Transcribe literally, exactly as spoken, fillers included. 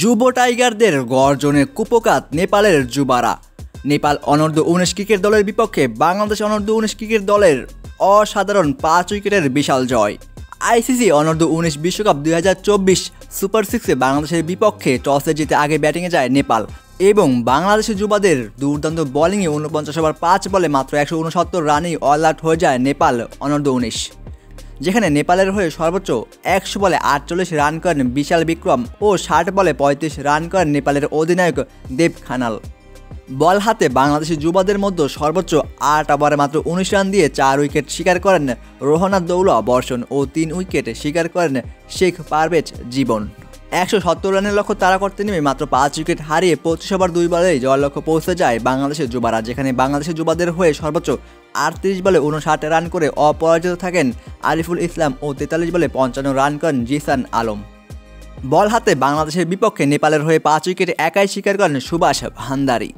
যুব টাইগারদের গর্জনে কুপোকাত নেপালের যুবারা। নেপাল অনূর্ধ্ব উনিশ ক্রিকেট দলের বিপক্ষে বাংলাদেশ অনূর্ধ্ব উনিশ ক্রিকেট দলের অসাধারণ পাঁচ উইকেটের বিশাল জয়। আইসিসি অনূর্ধ্ব উনিশ বিশ্বকাপ দুই হাজার চব্বিশ সুপার সিক্সে বাংলাদেশের বিপক্ষে টসে জিতে আগে ব্যাটিংয়ে যায় নেপাল এবং বাংলাদেশি যুবাদের দুর্দান্ত বোলিংয়ে উনপঞ্চাশ ওভার পাঁচ বলে মাত্র একশো উনসত্তর রানেই অল আউট হয়ে যায় নেপাল অনূর্ধ্ব উনিশ, যেখানে নেপালের হয়ে সর্বোচ্চ একশো বলে আটচল্লিশ রান করেন বিশাল বিক্রম ও ষাট বলে পঁয়ত্রিশ রান করেন নেপালের অধিনায়ক দেব খানাল। বল হাতে বাংলাদেশি যুবাদের মধ্যে সর্বোচ্চ আট ওভারে মাত্র উনিশ রান দিয়ে চার উইকেট শিকার করেন রোহানাদৌলা বর্ষণ ও তিন উইকেট শিকার করেন শেখ পারভেজ জীবন। একশো সত্তর রানের লক্ষ্য তাড়া করতে নেমে মাত্র পাঁচ উইকেট হারিয়ে পঁচিশ ওভার দুই বলেই জয়ের লক্ষ্য পৌঁছে যায় বাংলাদেশের যুবারা, যেখানে বাংলাদেশের যুবাদের হয়ে সর্বোচ্চ আটত্রিশ বলে উনষাট রান করে অপরাজিত থাকেন আরিফুল ইসলাম ও তেতাল্লিশ বলে পঞ্চান্ন রান করেন জিসান আলম। বল হাতে বাংলাদেশের বিপক্ষে নেপালের হয়ে পাঁচ উইকেট একাই শিকার করেন সুভাষ ভান্ডারী।